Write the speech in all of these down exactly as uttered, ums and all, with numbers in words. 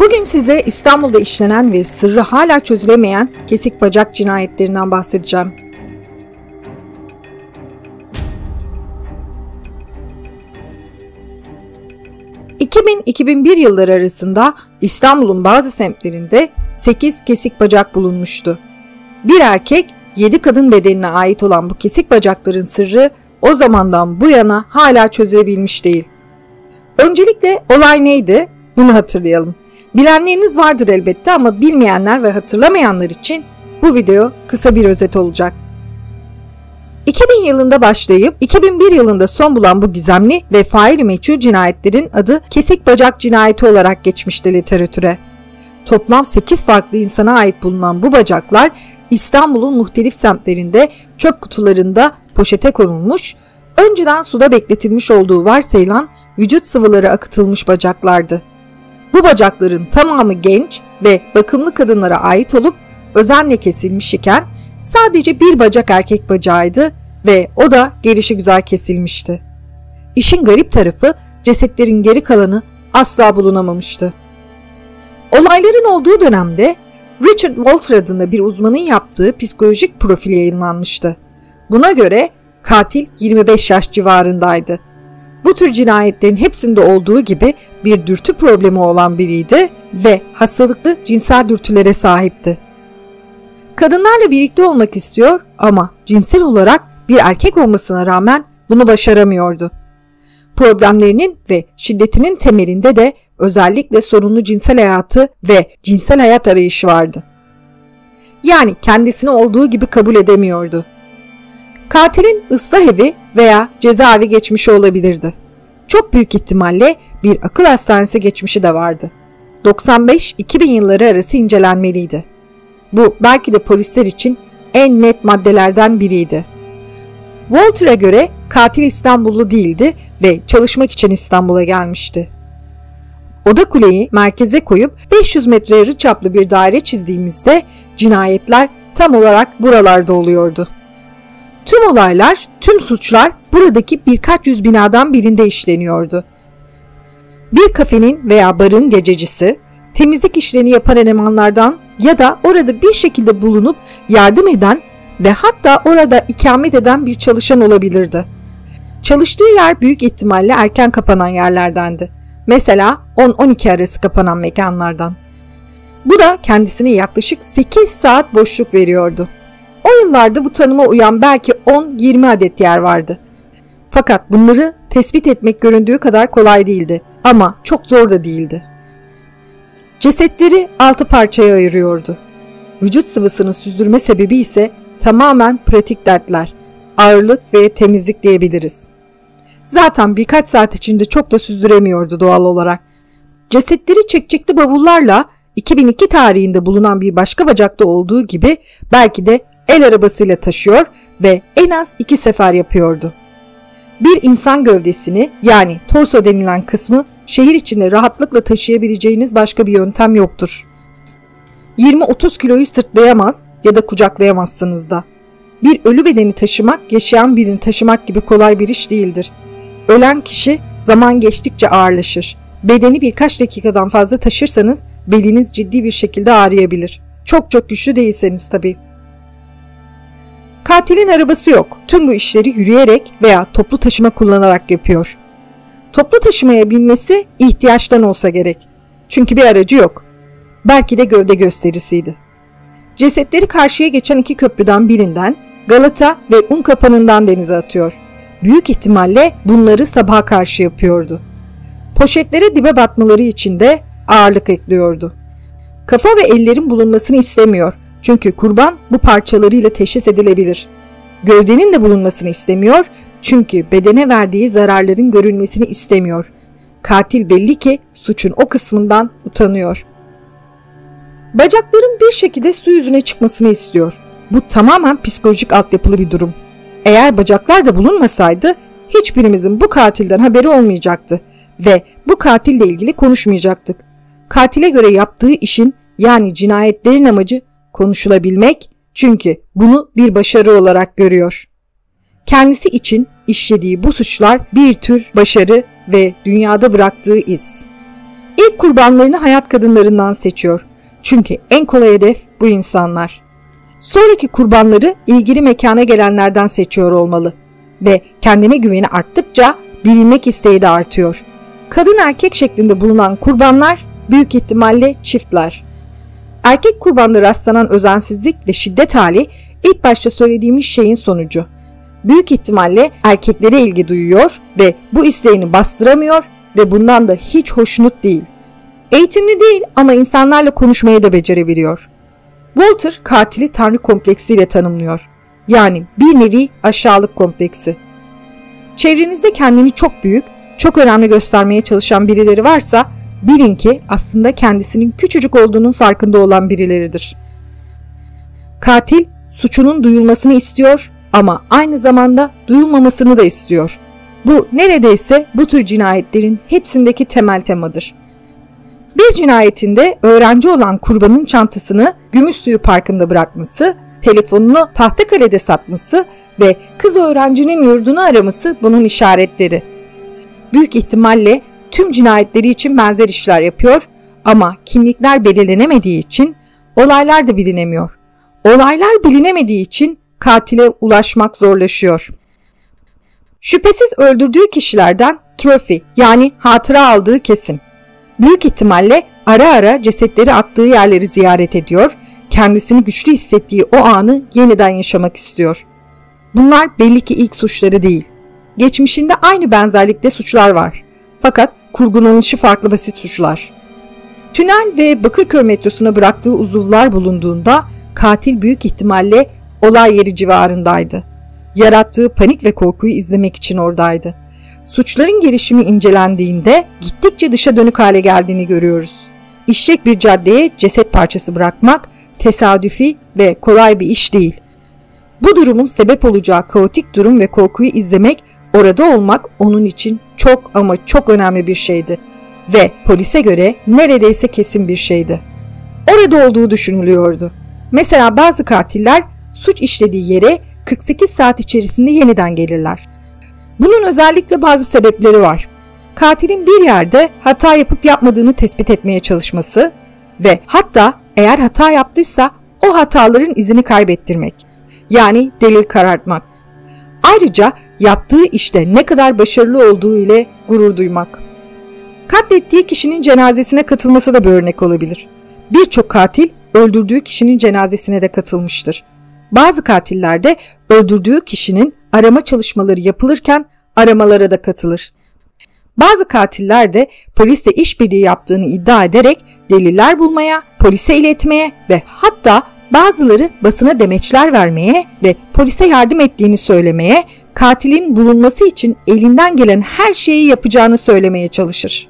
Bugün size İstanbul'da işlenen ve sırrı hala çözülemeyen kesik bacak cinayetlerinden bahsedeceğim. iki bin - iki bin bir yılları arasında İstanbul'un bazı semtlerinde sekiz kesik bacak bulunmuştu. Bir erkek, yedi kadın bedenine ait olan bu kesik bacakların sırrı o zamandan bu yana hala çözülebilmiş değil. Öncelikle olay neydi? Bunu hatırlayalım. Bilenleriniz vardır elbette ama bilmeyenler ve hatırlamayanlar için bu video kısa bir özet olacak. iki bin yılında başlayıp iki bin bir yılında son bulan bu gizemli ve faili meçhul cinayetlerin adı kesik bacak cinayeti olarak geçmişti literatüre. Toplam sekiz farklı insana ait bulunan bu bacaklar İstanbul'un muhtelif semtlerinde çöp kutularında poşete konulmuş, önceden suda bekletilmiş olduğu varsayılan vücut sıvıları akıtılmış bacaklardı. Bu bacakların tamamı genç ve bakımlı kadınlara ait olup özenle kesilmiş iken sadece bir bacak erkek bacağıydı ve o da gelişigüzel kesilmişti. İşin garip tarafı cesetlerin geri kalanı asla bulunamamıştı. Olayların olduğu dönemde Richard Walter adında bir uzmanın yaptığı psikolojik profil yayınlanmıştı. Buna göre katil yirmi beş yaş civarındaydı. Bu tür cinayetlerin hepsinde olduğu gibi bir dürtü problemi olan biriydi ve hastalıklı cinsel dürtülere sahipti. Kadınlarla birlikte olmak istiyor ama cinsel olarak bir erkek olmasına rağmen bunu başaramıyordu. Problemlerinin ve şiddetinin temelinde de özellikle sorunlu cinsel hayatı ve cinsel hayat arayışı vardı. Yani kendisini olduğu gibi kabul edemiyordu. Katilin ıslah evi veya cezaevi geçmişi olabilirdi. Çok büyük ihtimalle bir akıl hastanesi geçmişi de vardı. doksan beş - iki bin yılları arası incelenmeliydi. Bu belki de polisler için en net maddelerden biriydi. Walter'a göre katil İstanbullu değildi ve çalışmak için İstanbul'a gelmişti. Oda kuleyi merkeze koyup beş yüz metre yarı çaplı bir daire çizdiğimizde cinayetler tam olarak buralarda oluyordu. Tüm olaylar, tüm suçlar buradaki birkaç yüz binadan birinde işleniyordu. Bir kafenin veya barın gececisi, temizlik işlerini yapan elemanlardan ya da orada bir şekilde bulunup yardım eden ve hatta orada ikamet eden bir çalışan olabilirdi. Çalıştığı yer büyük ihtimalle erken kapanan yerlerdendi. Mesela on on iki arası kapanan mekanlardan. Bu da kendisine yaklaşık sekiz saat boşluk veriyordu. O yıllarda bu tanıma uyan belki on yirmi adet yer vardı. Fakat bunları tespit etmek göründüğü kadar kolay değildi ama çok zor da değildi. Cesetleri altı parçaya ayırıyordu. Vücut sıvısını süzdürme sebebi ise tamamen pratik dertler, ağırlık ve temizlik diyebiliriz. Zaten birkaç saat içinde çok da süzdüremiyordu doğal olarak. Cesetleri çekçekli bavullarla iki bin iki tarihinde bulunan bir başka bacakta olduğu gibi belki de el arabasıyla taşıyor ve en az iki sefer yapıyordu. Bir insan gövdesini yani torso denilen kısmı şehir içinde rahatlıkla taşıyabileceğiniz başka bir yöntem yoktur. yirmi otuz kiloyu sırtlayamaz ya da kucaklayamazsınız da. Bir ölü bedeni taşımak yaşayan birini taşımak gibi kolay bir iş değildir. Ölen kişi zaman geçtikçe ağırlaşır. Bedeni birkaç dakikadan fazla taşırsanız beliniz ciddi bir şekilde ağrıyabilir. Çok çok güçlü değilseniz tabii. Katilin arabası yok. Tüm bu işleri yürüyerek veya toplu taşıma kullanarak yapıyor. Toplu taşımaya binmesi ihtiyaçtan olsa gerek. Çünkü bir aracı yok. Belki de gövde gösterisiydi. Cesetleri karşıya geçen iki köprüden birinden, Galata ve Unkapanı'ndan denize atıyor. Büyük ihtimalle bunları sabaha karşı yapıyordu. Poşetlere dibe batmaları için de ağırlık ekliyordu. Kafa ve ellerin bulunmasını istemiyor. Çünkü kurban bu parçalarıyla teşhis edilebilir. Gövdenin de bulunmasını istemiyor. Çünkü bedene verdiği zararların görülmesini istemiyor. Katil belli ki suçun o kısmından utanıyor. Bacakların bir şekilde su yüzüne çıkmasını istiyor. Bu tamamen psikolojik altyapılı bir durum. Eğer bacaklar da bulunmasaydı hiçbirimizin bu katilden haberi olmayacaktı ve bu katille ilgili konuşmayacaktık. Katile göre yaptığı işin yani cinayetlerin amacı konuşulabilmek, çünkü bunu bir başarı olarak görüyor. Kendisi için işlediği bu suçlar bir tür başarı ve dünyada bıraktığı iz. ilk kurbanlarını hayat kadınlarından seçiyor. Çünkü en kolay hedef bu insanlar. Sonraki kurbanları ilgili mekana gelenlerden seçiyor olmalı ve kendine güveni arttıkça bilinmek isteği de artıyor. Kadın erkek şeklinde bulunan kurbanlar büyük ihtimalle çiftler. Erkek kurbanlara rastlanan özensizlik ve şiddet hali ilk başta söylediğimiz şeyin sonucu. Büyük ihtimalle erkeklere ilgi duyuyor ve bu isteğini bastıramıyor ve bundan da hiç hoşnut değil. Eğitimli değil ama insanlarla konuşmayı da becerebiliyor. Walter katili tanrı kompleksiyle tanımlıyor. Yani bir nevi aşağılık kompleksi. Çevrenizde kendini çok büyük, çok önemli göstermeye çalışan birileri varsa bilin ki aslında kendisinin küçücük olduğunun farkında olan birileridir. Katil suçunun duyulmasını istiyor ama aynı zamanda duyulmamasını da istiyor. Bu neredeyse bu tür cinayetlerin hepsindeki temel temadır. Bir cinayetinde öğrenci olan kurbanın çantasını Gümüşsuyu Parkı'nda bırakması, telefonunu Tahtakale'de satması ve kız öğrencinin yurdunu araması bunun işaretleri. Büyük ihtimalle tüm cinayetleri için benzer işler yapıyor ama kimlikler belirlenemediği için olaylar da bilinemiyor. Olaylar bilinemediği için katile ulaşmak zorlaşıyor. Şüphesiz öldürdüğü kişilerden trofi yani hatıra aldığı kesin. Büyük ihtimalle ara ara cesetleri attığı yerleri ziyaret ediyor, kendisini güçlü hissettiği o anı yeniden yaşamak istiyor. Bunlar belli ki ilk suçları değil. Geçmişinde aynı benzerlikte suçlar var. Fakat kurgulanışı farklı basit suçlar. Tünel ve Bakırköy metrosuna bıraktığı uzuvlar bulunduğunda katil büyük ihtimalle olay yeri civarındaydı. Yarattığı panik ve korkuyu izlemek için oradaydı. Suçların gelişimi incelendiğinde gittikçe dışa dönük hale geldiğini görüyoruz. İşlek bir caddeye ceset parçası bırakmak tesadüfi ve kolay bir iş değil. Bu durumun sebep olacağı kaotik durum ve korkuyu izlemek, orada olmak onun için çok ama çok önemli bir şeydi ve polise göre neredeyse kesin bir şeydi. Orada olduğu düşünülüyordu. Mesela bazı katiller suç işlediği yere kırk sekiz saat içerisinde yeniden gelirler. Bunun özellikle bazı sebepleri var. Katilin bir yerde hata yapıp yapmadığını tespit etmeye çalışması ve hatta eğer hata yaptıysa o hataların izini kaybettirmek. Yani delil karartmak. Ayrıca yaptığı işte ne kadar başarılı olduğu ile gurur duymak. Katlettiği kişinin cenazesine katılması da bir örnek olabilir. Birçok katil öldürdüğü kişinin cenazesine de katılmıştır. Bazı katillerde öldürdüğü kişinin arama çalışmaları yapılırken aramalara da katılır. Bazı katiller de polisle işbirliği yaptığını iddia ederek deliller bulmaya, polise iletmeye ve hatta bazıları basına demeçler vermeye ve polise yardım ettiğini söylemeye, katilin bulunması için elinden gelen her şeyi yapacağını söylemeye çalışır.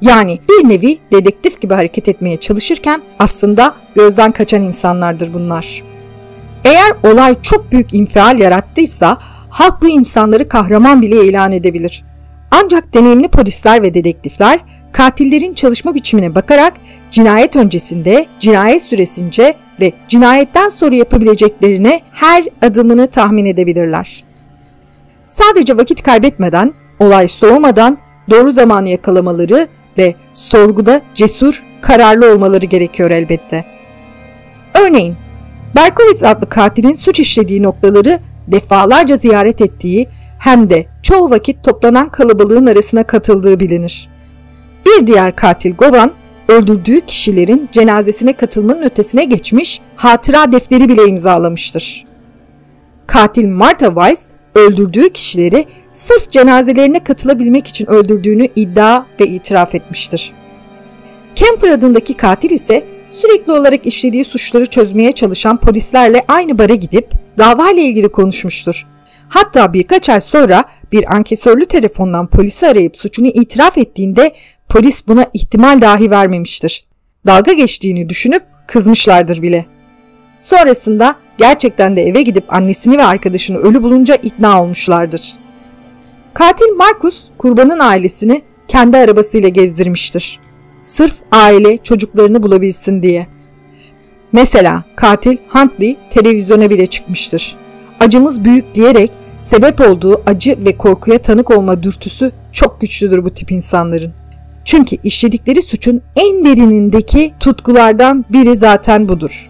Yani bir nevi dedektif gibi hareket etmeye çalışırken aslında gözden kaçan insanlardır bunlar. Eğer olay çok büyük infial yarattıysa halk bu insanları kahraman bile ilan edebilir. Ancak deneyimli polisler ve dedektifler katillerin çalışma biçimine bakarak cinayet öncesinde, cinayet süresince ve cinayetten sonra yapabileceklerine her adımını tahmin edebilirler. Sadece vakit kaybetmeden, olay soğumadan doğru zamanı yakalamaları ve sorguda cesur, kararlı olmaları gerekiyor elbette. Örneğin, Berkowitz adlı katilin suç işlediği noktaları defalarca ziyaret ettiği hem de çoğu vakit toplanan kalabalığın arasına katıldığı bilinir. Bir diğer katil Govan, öldürdüğü kişilerin cenazesine katılmanın ötesine geçmiş, hatıra defteri bile imzalamıştır. Katil Martha Weiss, öldürdüğü kişileri sırf cenazelerine katılabilmek için öldürdüğünü iddia ve itiraf etmiştir. Kemper adındaki katil ise sürekli olarak işlediği suçları çözmeye çalışan polislerle aynı bara gidip davayla ilgili konuşmuştur. Hatta birkaç ay sonra bir ankesörlü telefondan polisi arayıp suçunu itiraf ettiğinde polis buna ihtimal dahi vermemiştir. Dalga geçtiğini düşünüp kızmışlardır bile. Sonrasında gerçekten de eve gidip annesini ve arkadaşını ölü bulunca ikna olmuşlardır. Katil Marcus, kurbanın ailesini kendi arabasıyla gezdirmiştir. Sırf aile çocuklarını bulabilsin diye. Mesela katil Huntley televizyona bile çıkmıştır. Acımız büyük diyerek sebep olduğu acı ve korkuya tanık olma dürtüsü çok güçlüdür bu tip insanların. Çünkü işledikleri suçun en derinindeki tutkulardan biri zaten budur.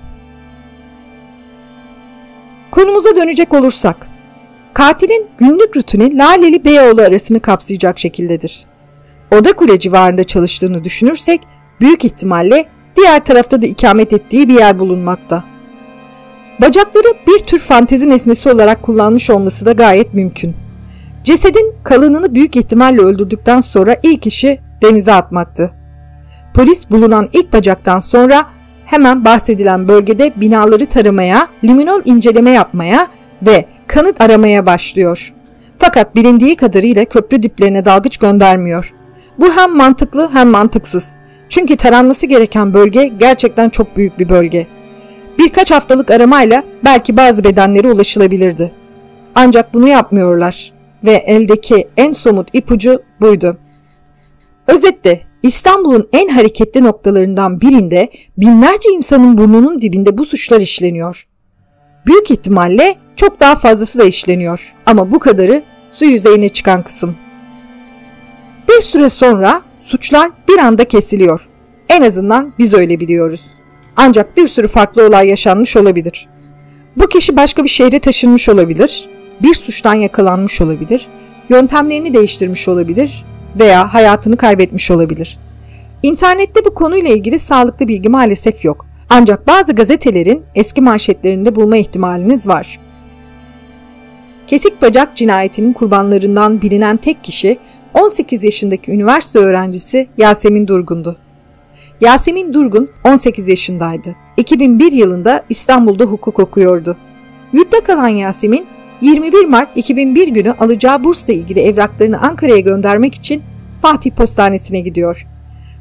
Konumuza dönecek olursak, katilin günlük rutini Laleli Beyoğlu arasını kapsayacak şekildedir. Odakule civarında çalıştığını düşünürsek büyük ihtimalle diğer tarafta da ikamet ettiği bir yer bulunmakta. Bacakları bir tür fantezi nesnesi olarak kullanmış olması da gayet mümkün. Cesedin kalınını büyük ihtimalle öldürdükten sonra ilk işi denize atmaktı. Polis bulunan ilk bacaktan sonra hemen bahsedilen bölgede binaları taramaya, liminal inceleme yapmaya ve kanıt aramaya başlıyor. Fakat bilindiği kadarıyla köprü diplerine dalgıç göndermiyor. Bu hem mantıklı hem mantıksız. Çünkü taranması gereken bölge gerçekten çok büyük bir bölge. Birkaç haftalık aramayla belki bazı bedenlere ulaşılabilirdi. Ancak bunu yapmıyorlar ve eldeki en somut ipucu buydu. Özetle İstanbul'un en hareketli noktalarından birinde binlerce insanın burnunun dibinde bu suçlar işleniyor. Büyük ihtimalle çok daha fazlası da işleniyor ama bu kadarı su yüzeyine çıkan kısım. Bir süre sonra suçlar bir anda kesiliyor. En azından biz öyle biliyoruz. Ancak bir sürü farklı olay yaşanmış olabilir. Bu kişi başka bir şehre taşınmış olabilir, bir suçtan yakalanmış olabilir, yöntemlerini değiştirmiş olabilir veya hayatını kaybetmiş olabilir. İnternette bu konuyla ilgili sağlıklı bilgi maalesef yok. Ancak bazı gazetelerin eski manşetlerinde bulma ihtimaliniz var. Kesik bacak cinayetinin kurbanlarından bilinen tek kişi on sekiz yaşındaki üniversite öğrencisi Yasemin Durgun'du. Yasemin Durgun on sekiz yaşındaydı. iki bin bir yılında İstanbul'da hukuk okuyordu. Yurtta kalan Yasemin, yirmi bir Mart iki bin bir günü alacağı bursla ilgili evraklarını Ankara'ya göndermek için Fatih Postanesi'ne gidiyor.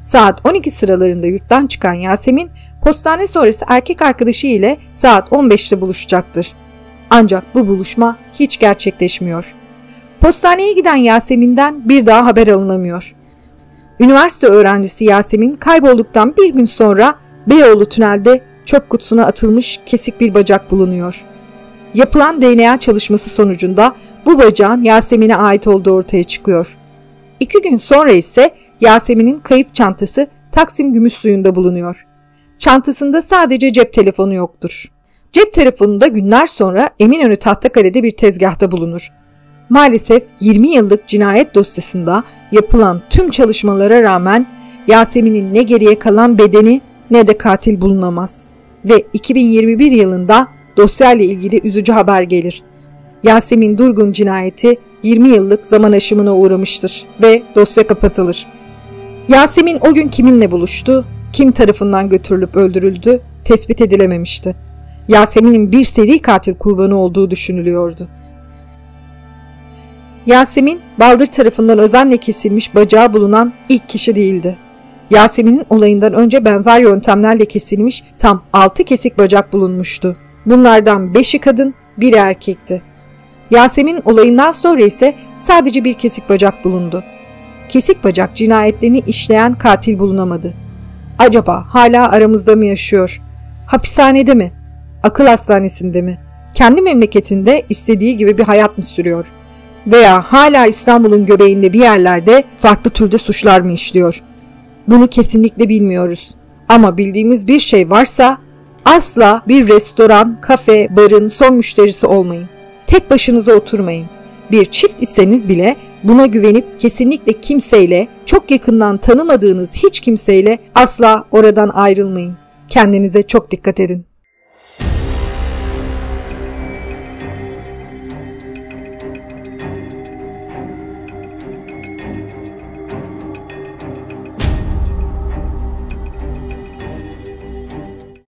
Saat on iki sıralarında yurttan çıkan Yasemin, postane sonrası erkek arkadaşı ile saat on beşte buluşacaktır. Ancak bu buluşma hiç gerçekleşmiyor. Postaneye giden Yasemin'den bir daha haber alınamıyor. Üniversite öğrencisi Yasemin kaybolduktan bir gün sonra Beyoğlu Tünel'de çöp kutusuna atılmış kesik bir bacak bulunuyor. Yapılan D N A çalışması sonucunda bu bacağın Yasemin'e ait olduğu ortaya çıkıyor. İki gün sonra ise Yasemin'in kayıp çantası Taksim Gümüşsuyu'nda bulunuyor. Çantasında sadece cep telefonu yoktur. Cep telefonu da günler sonra Eminönü Tahtakale'de bir tezgahta bulunur. Maalesef yirmi yıllık cinayet dosyasında yapılan tüm çalışmalara rağmen Yasemin'in ne geriye kalan bedeni ne de katil bulunamaz. Ve iki bin yirmi bir yılında dosyayla ilgili üzücü haber gelir. Yasemin Durgun cinayeti yirmi yıllık zaman aşımına uğramıştır ve dosya kapatılır. Yasemin o gün kiminle buluştu, kim tarafından götürülüp öldürüldü tespit edilememişti. Yasemin'in bir seri katil kurbanı olduğu düşünülüyordu. Yasemin, Baldır tarafından özenle kesilmiş bacağı bulunan ilk kişi değildi. Yasemin'in olayından önce benzer yöntemlerle kesilmiş tam altı kesik bacak bulunmuştu. Bunlardan beşi kadın, biri erkekti. Yasemin'in olayından sonra ise sadece bir kesik bacak bulundu. Kesik bacak cinayetlerini işleyen katil bulunamadı. Acaba hala aramızda mı yaşıyor? Hapishanede mi? Akıl hastanesinde mi? Kendi memleketinde istediği gibi bir hayat mı sürüyor? Veya hala İstanbul'un göbeğinde bir yerlerde farklı türde suçlar mı işliyor? Bunu kesinlikle bilmiyoruz. Ama bildiğimiz bir şey varsa asla bir restoran, kafe, barın son müşterisi olmayın. Tek başınıza oturmayın. Bir çift iseniz bile buna güvenip kesinlikle kimseyle, çok yakından tanımadığınız hiç kimseyle asla oradan ayrılmayın. Kendinize çok dikkat edin.